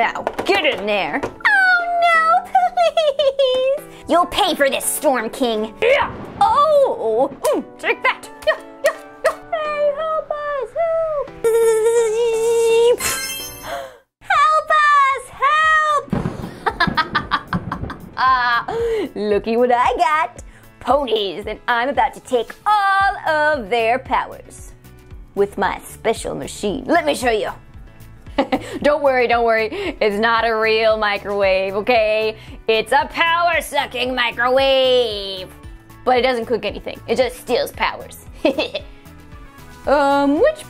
Now, get in there. Oh no, please. You'll pay for this, Storm King. Yeah. Oh, take that. Yeah, yeah, yeah. Hey, help us, help. Help us, help. Looky what I got. Ponies, and I'm about to take all of their powers with my special machine. Let me show you. Don't worry, it's not a real microwave, okay? It's a power-sucking microwave! But it doesn't cook anything, it just steals powers. Which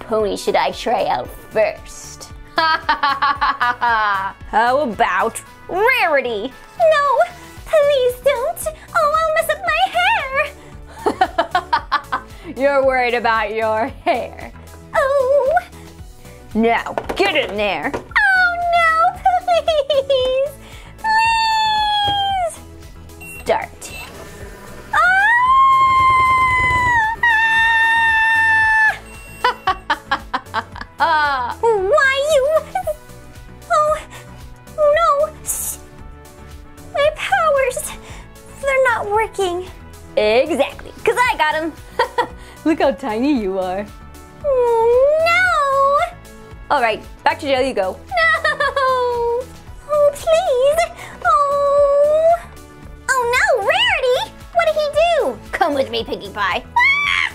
pony should I try out first? How about Rarity? No, please don't! Oh, I'll mess up my hair! You're worried about your hair. Oh! Now, get in there. Oh no, please, please. Start. Ah! Why you? Oh, no. Shh. My powers, they're not working. Exactly, because I got them. Look how tiny you are. All right, back to jail you go. No! Oh, please! Oh! Oh no, Rarity! What did he do? Come with me, Pinkie Pie. Ah!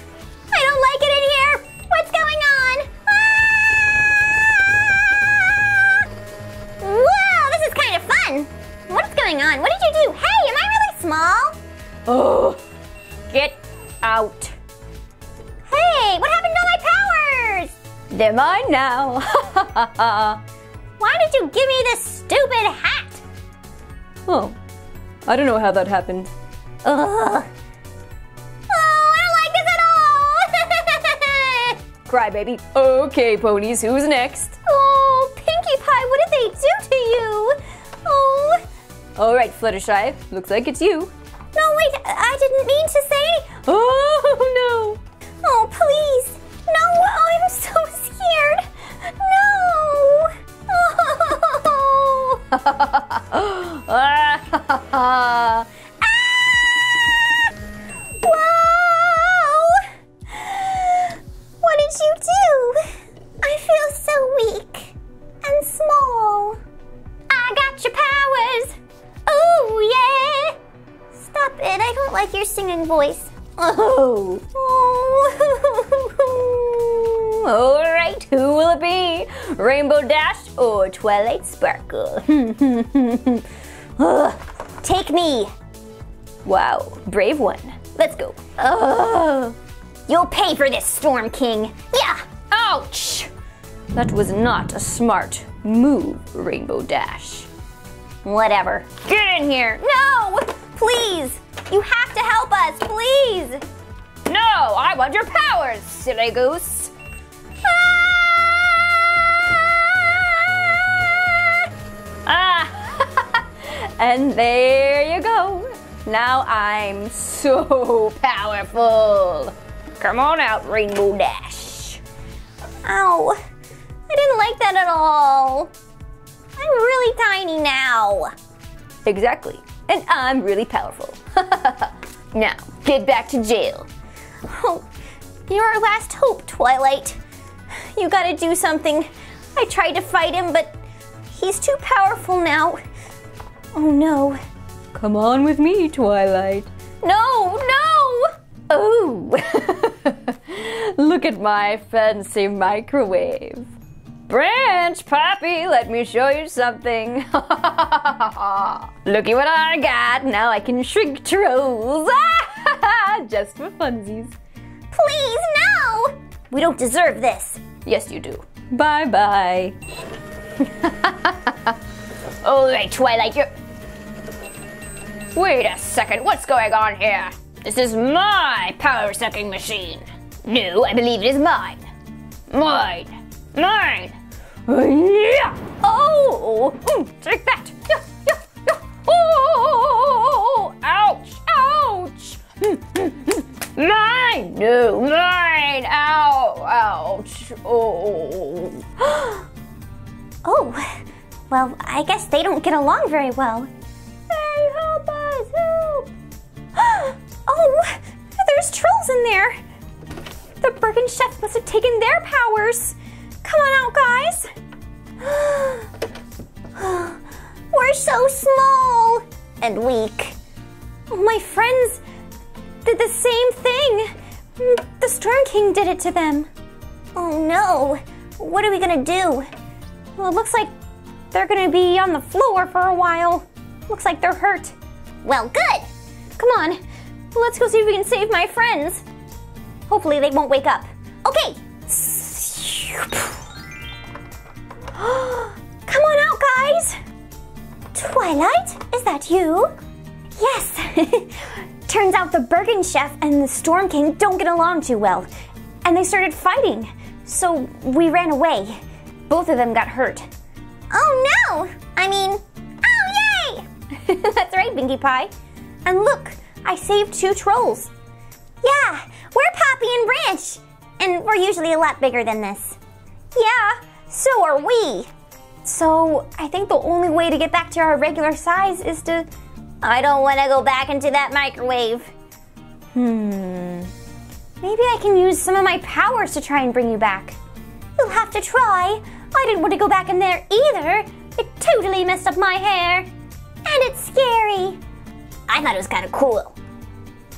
I don't like it in here! What's going on? Ah! Whoa, this is kind of fun! What's going on? What did you do? Hey, am I really small? Oh, get out. Hey, what happened to my powers? They're mine now. Why did you give me this stupid hat? Oh, I don't know how that happened. Ugh. Oh, I don't like this at all. Crybaby. Okay, ponies, who's next? Oh, Pinkie Pie, what did they do to you? Oh. All right, Fluttershy, looks like it's you. No, wait, I didn't mean to say anything. Oh, no. Oh, please. No, I'm so scared. No. Oh. Ah. Whoa. What did you do? I feel so weak and small. I got your powers. Oh, yeah. Stop it. I don't like your singing voice. Oh. Oh. All right, who will it be? Rainbow Dash or Twilight Sparkle? Take me. Wow, brave one. Let's go. Oh. You'll pay for this, Storm King. Yeah. Ouch. That was not a smart move, Rainbow Dash. Whatever. Get in here. No, please. You have to help us, please! No, I want your powers, silly goose! Ah! And there you go! Now I'm so powerful! Come on out, Rainbow Dash! Ow! I didn't like that at all! I'm really tiny now! Exactly. And I'm really powerful. Now, get back to jail. Oh, you're our last hope, Twilight. You gotta do something. I tried to fight him, but he's too powerful now. Oh no. Come on with me, Twilight. No, no! Oh. Look at my fancy microwave. Branch, Poppy, let me show you something. Looky what I got. Now I can shrink trolls. Just for funsies. Please, no! We don't deserve this. Yes, you do. Bye-bye. All right, Twilight, you're... Wait a second, what's going on here? This is my power-sucking machine. No, I believe it is mine. Mine. Mine! Yeah. Oh! Take that! Yeah, yeah, yeah. Oh! Ouch! Ouch! Mine! No, mine! Ow! Ouch! Oh! Oh! Well, I guess they don't get along very well. Hey, help us, help! Oh, there's trolls in there. The Bergen Chef must have taken their powers. Come on out, guys. We're so small and weak. My friends did the same thing. The Storm King did it to them. Oh no, what are we gonna do? Well, it looks like they're gonna be on the floor for a while. Looks like they're hurt. Well, good. Come on, let's go see if we can save my friends. Hopefully they won't wake up. Okay. Come on out, guys. Twilight, is that you? Yes. Turns out the Bergen Chef and the Storm King don't get along too well, and they started fighting. So we ran away. Both of them got hurt. Oh no! I mean, oh yay! That's right, Pinkie Pie. And look, I saved two trolls. Yeah, we're Poppy and Branch. And we're usually a lot bigger than this. Yeah, so are we. So I think the only way to get back to our regular size is to... I don't want to go back into that microwave. Maybe I can use some of my powers to try and bring you back. You'll have to try. I didn't want to go back in there either. It totally messed up my hair. And it's scary. I thought it was kind of cool.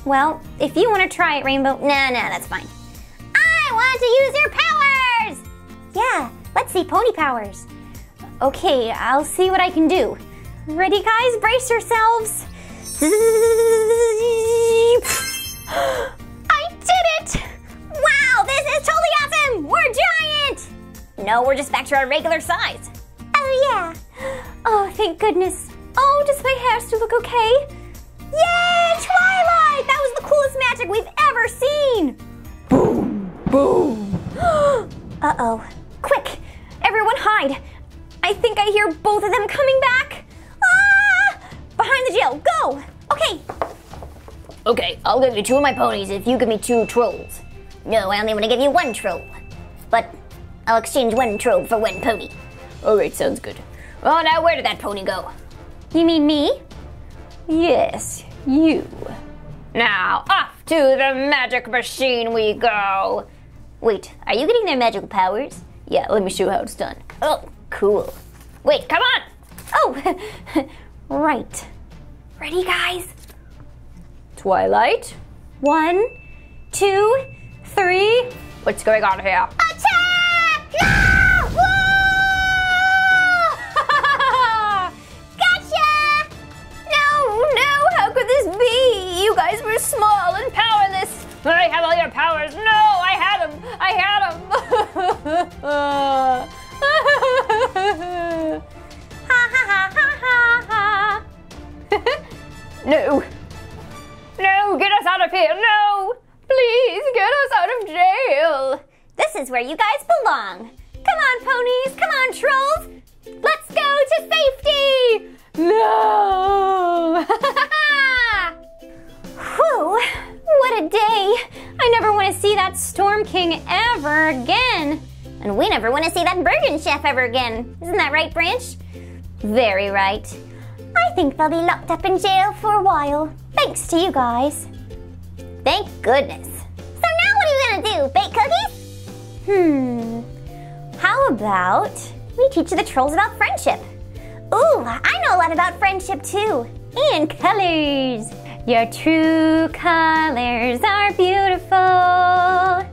Well, if you want to try it, Rainbow... Nah, that's fine. I want to use your powers! Yeah, let's see pony powers. Okay, I'll see what I can do. Ready, guys? Brace yourselves. I did it! Wow, this is totally awesome! We're giant! No, we're just back to our regular size. Oh, yeah. Oh, thank goodness. Oh, does my hair still look okay? Yay, Twilight! That was the coolest magic we've ever seen! Boom! Boom! Uh-oh. Quick! Everyone hide! I think I hear both of them coming back! Ah! Behind the jail, go! Okay! Okay, I'll give you two of my ponies if you give me two trolls. No, I only want to give you one troll. But I'll exchange one troll for one pony. Alright, sounds good. Oh, now where did that pony go? You mean me? Yes, you. Now, off to the magic machine we go. Wait, are you getting their magical powers? Yeah, let me show you how it's done. Oh, cool. Wait, come on! Oh, right. Ready, guys? Twilight? 1, 2, 3. What's going on here? Attack! No! Whoa! Gotcha! No, how could this be? You guys were small and powerless. I have all your powers. No, I had them. No, get us out of here. No, please get us out of jail. This is where you guys belong. Come on, ponies. Come on, trolls. Let's go to safety. No. Whew, what a day. I never want to see that Storm King ever again. And we never want to see that Bergen Chef ever again. Isn't that right, Branch? Very right. I think they'll be locked up in jail for a while, thanks to you guys. Thank goodness. So now what are we gonna do, bake cookies? How about we teach the trolls about friendship? Ooh, I know a lot about friendship too. And colors. Your true colors are beautiful.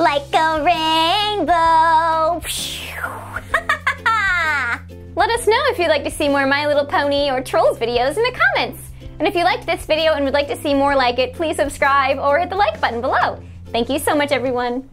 Like a rainbow. Let us know if you'd like to see more My Little Pony or Trolls videos in the comments. And if you liked this video and would like to see more like it, please subscribe or hit the like button below. Thank you so much, everyone.